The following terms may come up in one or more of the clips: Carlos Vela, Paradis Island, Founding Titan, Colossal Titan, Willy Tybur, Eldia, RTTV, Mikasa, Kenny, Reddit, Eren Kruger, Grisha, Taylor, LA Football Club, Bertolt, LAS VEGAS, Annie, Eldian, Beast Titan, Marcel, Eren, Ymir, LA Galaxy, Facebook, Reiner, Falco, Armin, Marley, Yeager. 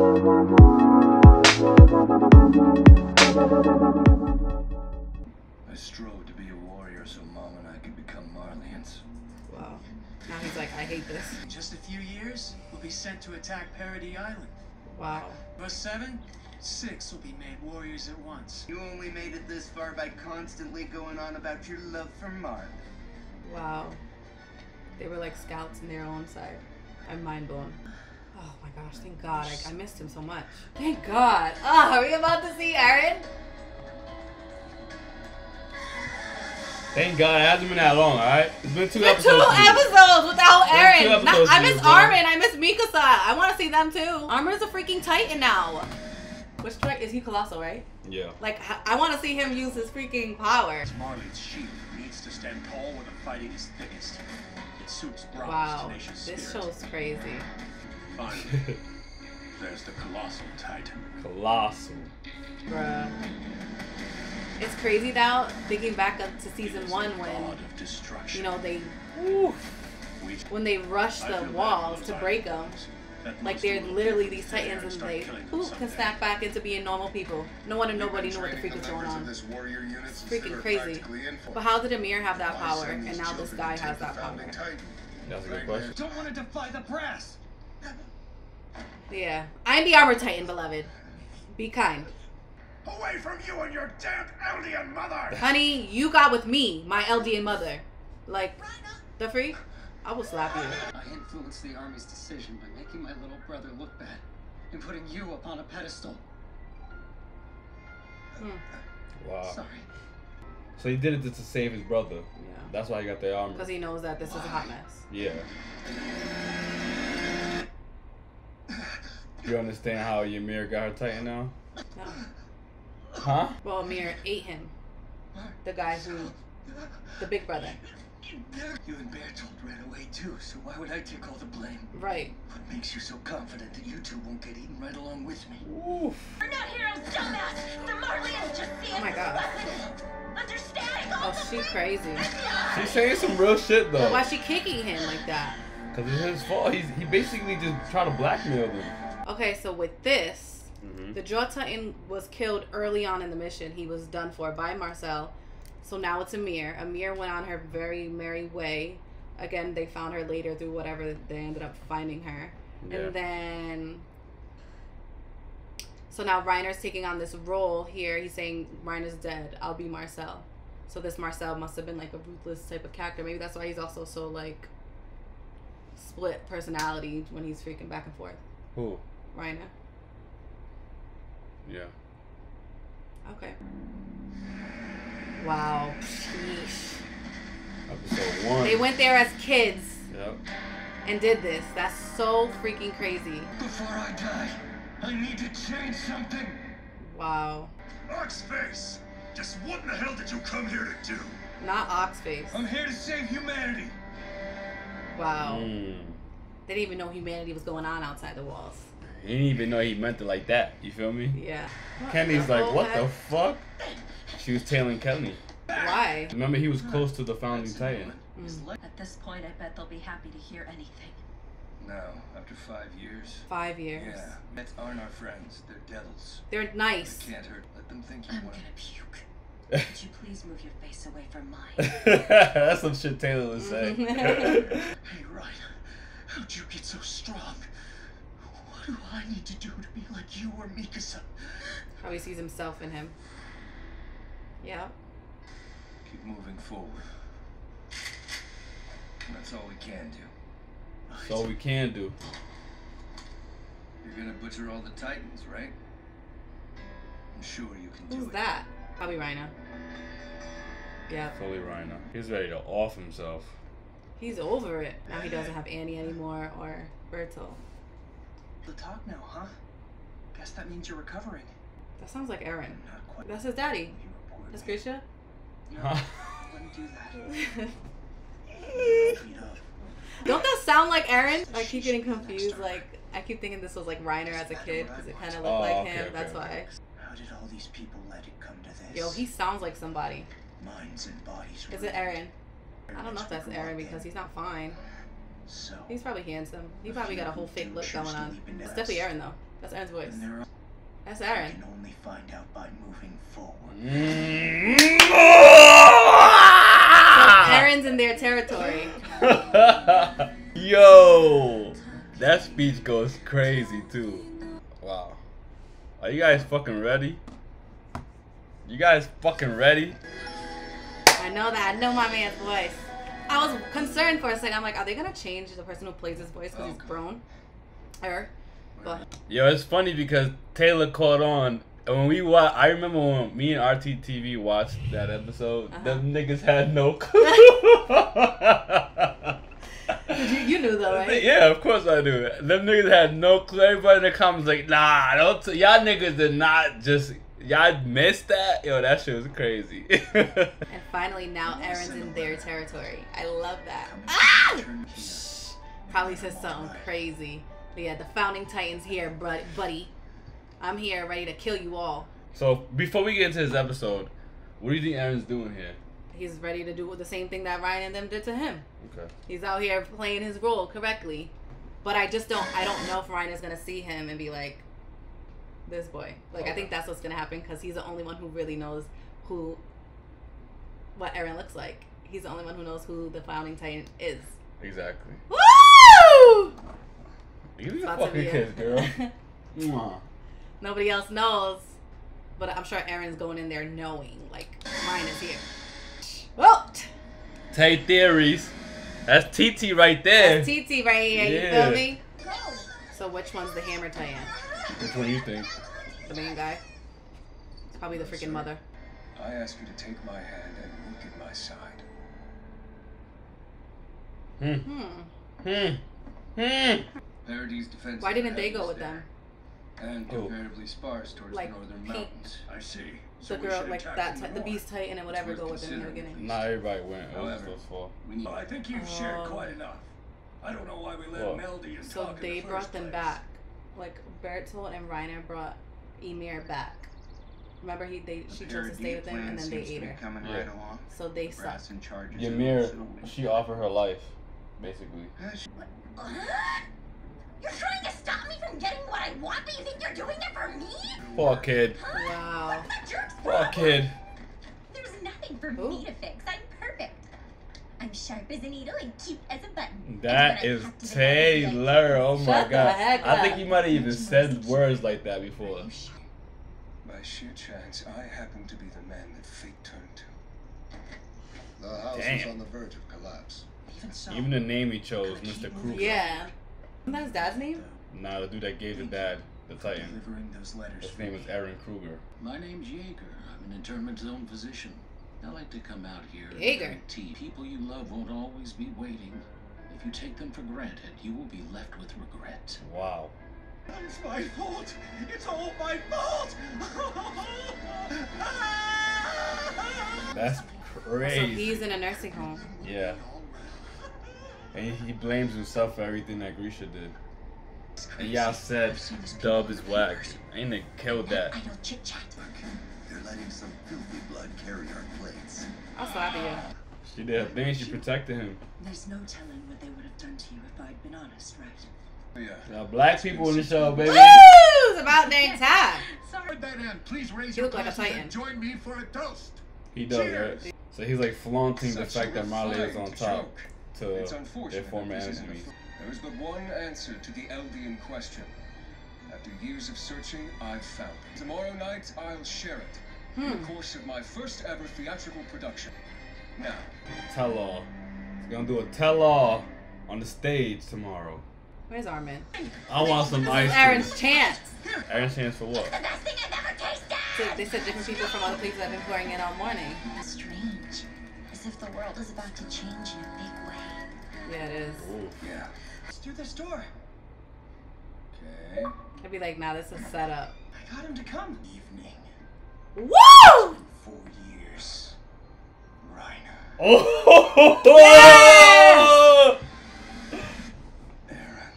I strove to be a warrior so Mom and I could become Marleyans. Wow. Now he's like, I hate this. In just a few years, we'll be sent to attack Paradis Island. Wow. Verse 7, 6 will be made warriors at once. You only made it this far by constantly going on about your love for Marley. Wow. They were like scouts in their own side. I'm mind blown. Oh my gosh, thank God. I missed him so much. Thank God. Oh, are we about to see Eren? Thank God, it hasn't been that long, alright? It's been two episodes without Eren. I miss Armin, I miss Mikasa. I want to see them too. Armin's a freaking Titan now. Which strike is he? Colossal, right? Yeah. Like, I want to see him use his freaking power. Marley's sheep needs to stand tall when the fighting is thickest. It suits Brock's tenacious spirit. This show's crazy. Finally, there's the Colossal Titan. Colossal. Bruh. It's crazy now, thinking back up to season 1 when, you know, they, when they rush the walls to break them. Like, they're literally these titans and they can snap back into being normal people. No one and nobody knew what the freak was going on. It's freaking crazy. But how did Ymir have that power and now this guy has that power? That's a good question. Don't want to defy the brass. Yeah. I'm the armor titan, beloved. Be kind. Away from you and your damn Eldian mother! Honey, you got with me, my Eldian mother. Like, the freak? I will slap you. I influenced the army's decision by making my little brother look bad and putting you upon a pedestal. Wow. Sorry. So he did it just to save his brother. Yeah. That's why he got the armor. Because he knows that this is a hot mess. Yeah. You understand how Ymir got her Titan now? No. Huh? Well, Ymir ate him. The guy who... the big brother. You and Bertolt ran away too, so why would I take all the blame? Right. What makes you so confident that you two won't get eaten right along with me? Oof. We're not heroes, dumbass! The Marleyans just see us as weapons! Understand? Oh, she's crazy. She's saying some real shit, though. But why's she kicking him like that? Because it's his fault. He basically just tried to blackmail them. Okay, so with this... The Jaw Titan was killed early on in the mission. He was done for by Marcel. So now it's Ymir. Ymir went on her very merry way. Again, they found her later through whatever they ended up finding her. Yeah. And then... So now Reiner's taking on this role here. He's saying, Reiner's dead. I'll be Marcel. So this Marcel must have been like a ruthless type of character. Maybe that's why he's also so like... split personality when he's freaking back and forth. Who? Reiner. Yeah. Okay. Wow. Sheesh. Episode 1. They went there as kids. Yep. And did this. That's so freaking crazy. Before I die, I need to change something. Wow. Oxface! Just what in the hell did you come here to do? Not Oxface. I'm here to save humanity. Wow. They didn't even know humanity was going on outside the walls. He didn't even know he meant it like that. You feel me? Yeah. Kenny's like, what the fuck? She was tailing Kenny. Why? Remember, he was close to the Founding Titan. At this point, I bet they'll be happy to hear anything. No, after 5 years. 5 years. Yeah, Mets aren't our friends. They're devils. They're nice. They can't hurt. Let them think you want. I'm gonna puke. Would you please move your face away from mine? That's some shit Taylor was saying. Hey, Reiner, how'd you get so strong? What do I need to do to be like you or Mikasa? How he sees himself in him. Yeah. Keep moving forward. That's all we can do. That's all we can do. You're gonna butcher all the Titans, right? I'm sure you can do it. Who's that? Probably Reiner. Yeah. Probably Reiner. He's ready to off himself. He's over it. Now he doesn't have Annie anymore or Bertolt. The talk now, huh? Guess that means you're recovering. That sounds like Eren. That's his daddy. That's Grisha? No, wouldn't do that. Don't that sound like Eren? I keep getting confused. Like, I keep thinking this was like Reiner as a kid because it kind of looked like him. That's why. How did all these people let it come to this? Yo, he sounds like somebody. Minds and bodies. Is it Eren? I don't know if that's Eren because he's not fine. So, he's probably handsome. He probably got a whole fake look going on. It's definitely Eren though. That's Eren's voice. That's Eren. You can only find out by moving forward. So Eren's in their territory. Yo! That speech goes crazy too. Wow. Are you guys fucking ready? You guys fucking ready? I know that. I know my man's voice. I was concerned for a second. I'm like, are they gonna change the person who plays his voice because he's grown? But yo, it's funny because Taylor caught on, and when we watched, I remember when me and RTTV watched that episode, them niggas had no clue. You knew though, right? Yeah, of course I knew. Them niggas had no clue. Everybody in the comments like, nah, don't y'all niggas did not just. Y'all missed that? Yo, that shit was crazy. And finally, now Eren's in their territory. I love that. Ah! Probably says something crazy. But yeah, the Founding Titan's here, buddy. I'm here, ready to kill you all. So, before we get into this episode, what do you think Eren's doing here? He's ready to do the same thing that Ryan and them did to him. Okay. He's out here playing his role correctly. But I just don't, I don't know if Ryan is going to see him and be like, this boy. Like, okay. I think that's what's going to happen because he's the only one who really knows what Eren looks like. He's the only one who knows who the Founding Titan is. Exactly. Woo! You need a fucking kiss, girl. Nobody else knows, but I'm sure Eren's going in there knowing, like, mine is here. Well! Tay Theories. That's TT right there. That's TT right here, yeah. You feel me? So which one's the Hammer Titan? Which one do you think? The main guy. It's probably the freaking mother. I ask you to take my hand and look at my side. Paradis defense. Why didn't they go with them? And comparatively sparse towards the northern mountains. I see. So the girl, like that, the Beast Titan and whatever, go with them in the beginning. Not everybody went. However, well, I think you've shared quite enough. I don't know why we let Meldy and talk in the first place. So they brought them back. Like, Bertolt and Reiner brought Ymir back. Remember, she chose to stay with them, and then they ate her. Right along. So they sucked. Ymir, she offered her life, basically. You're trying to stop me from getting what I want, but you think you're doing it for me? Poor kid. Wow. Poor kid. There's nothing for me to fix. I'm perfect. I'm sharp as a needle and cute as a button. That is Taylor. Oh my god. I think he might have even said words like that before. By sheer chance, I happen to be the man that fate turned to. The house is on the verge of collapse. Even the name he chose, Mr. Kruger. Yeah. Isn't that his dad's name? Nah, the dude that gave his dad the Titan. His name is Eren Kruger. My name's Yeager. I'm an internment zone physician. I like to come out here and guarantee people you love won't always be waiting. If you take them for granted, you will be left with regret. Wow. It's my fault. It's all my fault. That's crazy. So he's in a nursing home. Yeah. And he blames himself for everything that Grisha did. And y'all said Dub is whack. Ain't they killed that? I don't chit chat. They're letting some filthy blood carry our plates. I'll slap you. She did her thing. She protected him. There's no telling what they would have done to you if I'd been honest, right? Yeah. Now, black people in the show, baby. Woo! It's about that time. Sorry. Please raise your glass and join me for a toast. He does, right? So he's like flaunting the fact that Marley is on top to their former enemies. There is but one answer to the Eldian question. After years of searching, I've found it. Tomorrow night, I'll share it in the course of my first ever theatrical production. Now, tell-all. He's gonna do a tell-all on the stage tomorrow. Where's Armin? I want some ice cream. Eren's chance. Eren's chance for what? It's the best thing I've ever tasted. So they said different people from other places have been pouring in all morning. That's strange. As if the world is about to change in a big way. Yeah, it is. Ooh. Yeah. Let's do this door. Okay. I'd be like, nah, this is set up. I got him to come. Evening. Woo! 4 years. Reiner. Oh! Yes! Eren.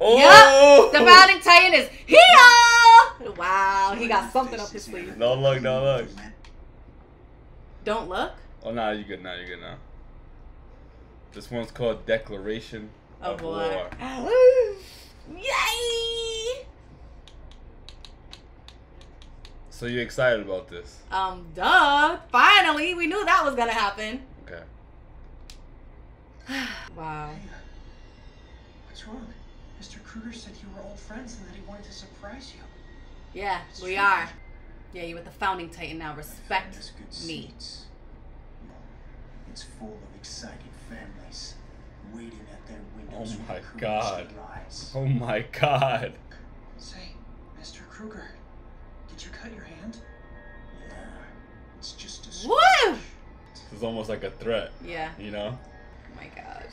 Oh! Yep, the Founding Titan is here! Wow, he got something up his sleeve. Don't look, don't look. Don't look? Oh, nah, you're good now, you're good now. This one's called Declaration of War. Yay! So you excited about this? Duh. Finally, we knew that was gonna happen. Okay. Wow. Hey, what's wrong? Mr. Kruger said you were old friends and that he wanted to surprise you. Yeah, it's we true. Are. Yeah, you're with the Founding Titan now. Respect me. Seats. It's full of excited families waiting at their windows. Oh my God. Oh my God. Say, Mr. Kruger, did you cut your hand? Yeah, it's just a scratch. Woo! This is almost like a threat. Yeah. You know? Oh my gosh.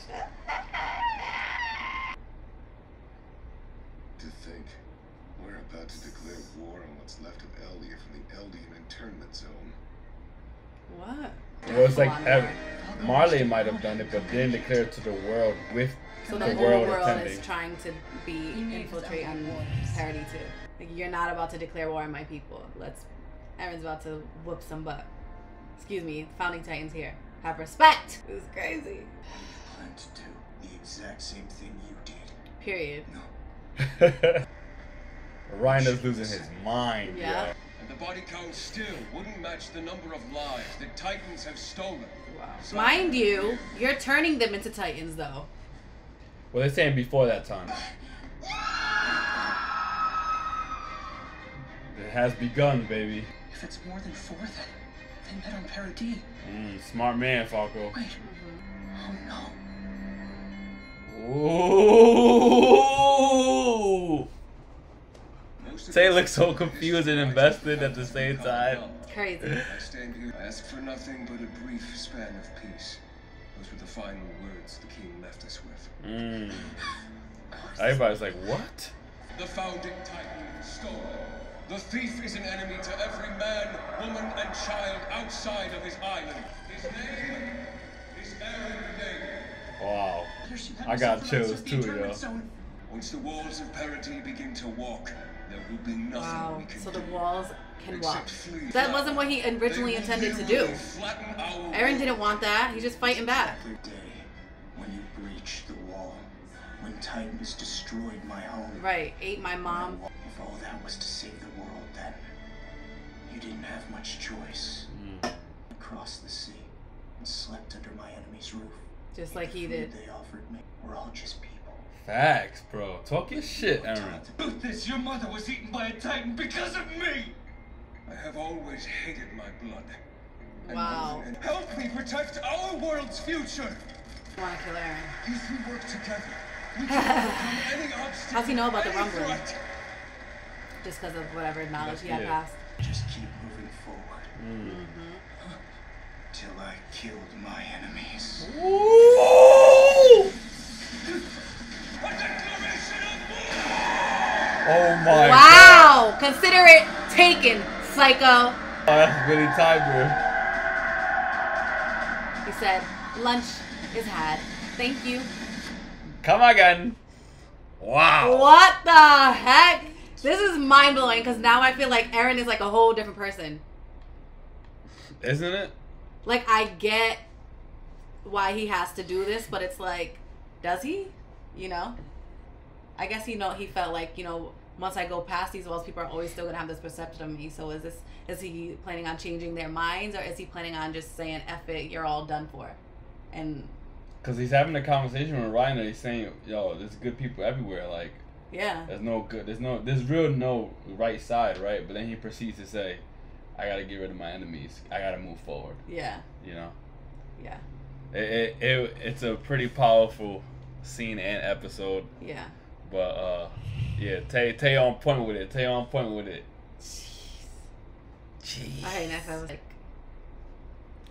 To think, we're about to declare war on what's left of Eldia from the Eldian internment zone. What? Well, it's like Marley might have done it, but then declare it to the world with so the world attending. So the whole world is trying to be infiltrate on Paradis too. Like, you're not about to declare war on my people. Let's. Eren's about to whoop some butt. Excuse me, Founding Titan's here. Have respect. It was crazy. I plan to do the exact same thing you did. Period. No. Reiner's losing his mind. Yeah. Yeah. The body count still wouldn't match the number of lives the Titans have stolen. Wow. So mind you, you're turning them into Titans, though. Well, they're saying before that time. It has begun, baby. If it's more than 4, then they met on Paradis. Smart man, Falco. Wait. Oh, no. Ooh. Taylor looks so confused and invested at the same time. Crazy. I stand here. I ask for nothing but a brief span of peace. Those were the final words the king left us with. Everybody's like, what? The Founding Titan stole. The thief is an enemy to every man, woman, and child outside of his island. His name is Eren Kruger. Wow. I got chills too, yo. Once the walls of Paradis begin to walk, there will be nothing we can so the walls can walk. That wasn't what he originally intended to do. Eren didn't want that. He's just fighting back. Every day, when you breach the wall, when Titans destroyed my home, right, ate my mom. If all that was to save the world, then you didn't have much choice. I crossed the sea and slept under my enemy's roof. Just like he did. They offered me. We're all just people. Facts, bro. Talk your shit, Eren. But this, your mother was eaten by a Titan because of me! I have always hated my blood. Wow. And help me protect our world's future! I want to kill Eren. If we work together, we can overcome any obstacle. How's he know about the rumbling? Just because of whatever knowledge he had passed. Just keep moving forward. Till I killed my enemies. Ooh! A declaration of war! Oh my God. Wow! Consider it taken, psycho. Oh, that's Willy Tybur. He said, lunch is had. Thank you. Come again. Wow. What the heck? This is mind blowing because now I feel like Eren is like a whole different person. Isn't it? Like, I get why he has to do this, but it's like, does he? You know, I guess he felt like, you know, once I go past these walls, people are always still gonna have this perception of me. So is he planning on changing their minds, or is he planning on just saying, "F it, you're all done for"? And because he's having a conversation with Reiner, he's saying, "Yo, there's good people everywhere. Like, yeah, there's no good, there's real no right side, right?" But then he proceeds to say, "I gotta get rid of my enemies. I gotta move forward." Yeah. You know. Yeah. It's a pretty powerful scene and episode. Yeah. But yeah, Tay on point with it. Tay on point with it. Jeez. Alright, next I was like,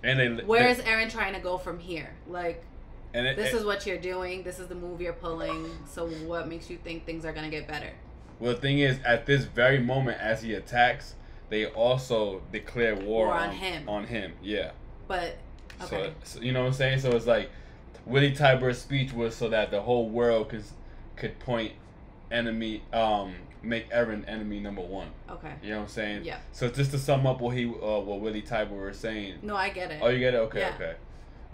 and where is Eren trying to go from here? Like, and this is what you're doing, this is the move you're pulling, so what makes you think things are gonna get better? Well, the thing is, at this very moment as he attacks, they also declare war on him. On him, yeah. But okay. So you know what I'm saying? So it's like Willy Tybur's speech was so that the whole world could point make Eren enemy number 1. Okay. You know what I'm saying? Yeah. So just to sum up what Willy Tybur was saying. No, I get it. Oh, you get it? Okay, yeah. Okay.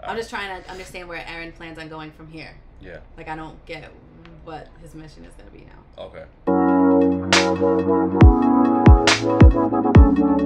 I'm just trying to understand where Eren plans on going from here. Yeah. Like, I don't get what his mission is gonna be now. Okay.